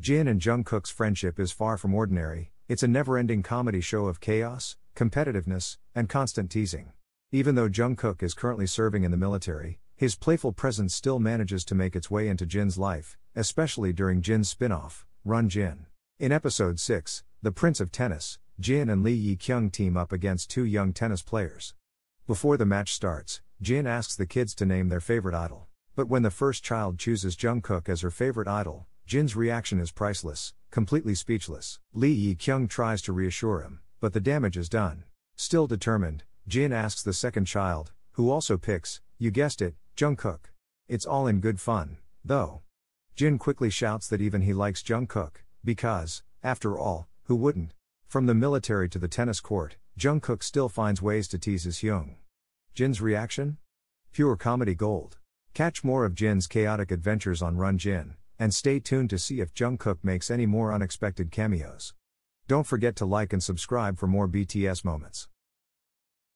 Jin and Jungkook's friendship is far from ordinary, it's a never-ending comedy show of chaos, competitiveness, and constant teasing. Even though Jungkook is currently serving in the military, his playful presence still manages to make its way into Jin's life, especially during Jin's spin-off, Run Jin. In Episode 6, The Prince of Tennis, Jin and Lee Yi-kyung team up against two young tennis players. Before the match starts, Jin asks the kids to name their favorite idol. But when the first child chooses Jungkook as her favorite idol, Jin's reaction is priceless, completely speechless. Lee Yi-kyung tries to reassure him, but the damage is done. Still determined, Jin asks the second child, who also picks, you guessed it, Jungkook. It's all in good fun, though. Jin quickly shouts that even he likes Jungkook, because, after all, who wouldn't? From the military to the tennis court, Jungkook still finds ways to tease his Hyung. Jin's reaction? Pure comedy gold. Catch more of Jin's chaotic adventures on Run Jin, and stay tuned to see if Jungkook makes any more unexpected cameos. Don't forget to like and subscribe for more BTS moments.